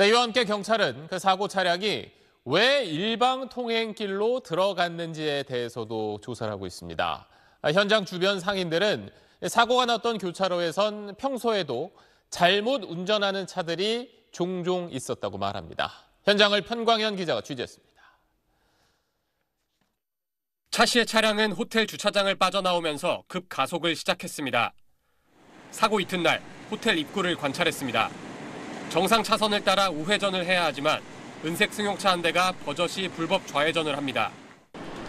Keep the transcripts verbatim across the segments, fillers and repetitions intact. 자, 이와 함께 경찰은 그 사고 차량이 왜 일방 통행길로 들어갔는지에 대해서도 조사를 하고 있습니다. 현장 주변 상인들은 사고가 났던 교차로에선 평소에도 잘못 운전하는 차들이 종종 있었다고 말합니다. 현장을 편광현 기자가 취재했습니다. 차 씨의 차량은 호텔 주차장을 빠져나오면서 급 가속을 시작했습니다. 사고 이튿날 호텔 입구를 관찰했습니다. 정상 차선을 따라 우회전을 해야 하지만 은색 승용차 한 대가 버젓이 불법 좌회전을 합니다.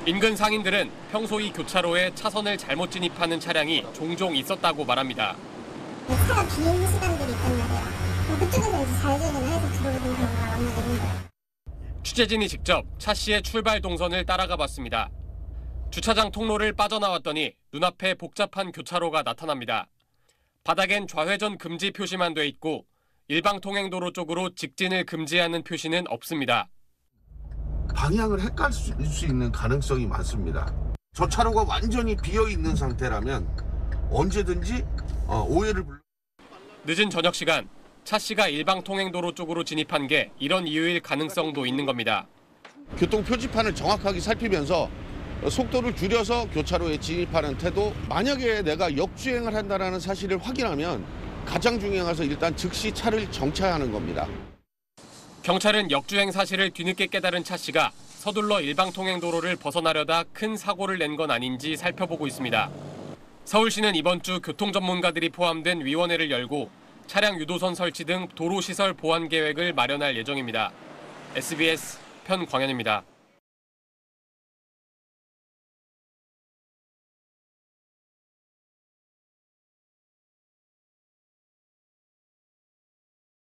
인근 상인들은 평소 이 교차로에 차선을 잘못 진입하는 차량이 종종 있었다고 말합니다. 차가 비는 시간들이 있단 말이야. 그쪽에서 이제 잘 되긴 해서 들어오는 경우가 없는데. 취재진이 직접 차 씨의 출발 동선을 따라가 봤습니다. 주차장 통로를 빠져나왔더니 눈앞에 복잡한 교차로가 나타납니다. 바닥엔 좌회전 금지 표시만 돼 있고 일방 통행도로 쪽으로 직진을 금지하는 표시는 없습니다. 방향을 헷갈릴 수 있는 가능성이 많습니다. 저 차로가 완전히 비어있는 상태라면 언제든지 오해를 불러... 늦은 저녁 시간, 차 씨가 일방통행도로 쪽으로 진입한 게 이런 이유일 가능성도 있는 겁니다. 교통 표지판을 정확하게 살피면서 속도를 줄여서 교차로에 진입하는 태도, 만약에 내가 역주행을 한다는 사실을 확인하면 가장 중요한 것은 일단 즉시 차를 정차하는 겁니다. 경찰은 역주행 사실을 뒤늦게 깨달은 차 씨가 서둘러 일방통행도로를 벗어나려다 큰 사고를 낸 건 아닌지 살펴보고 있습니다. 서울시는 이번 주 교통 전문가들이 포함된 위원회를 열고 차량 유도선 설치 등 도로시설 보완 계획을 마련할 예정입니다. 에스비에스 편광현입니다.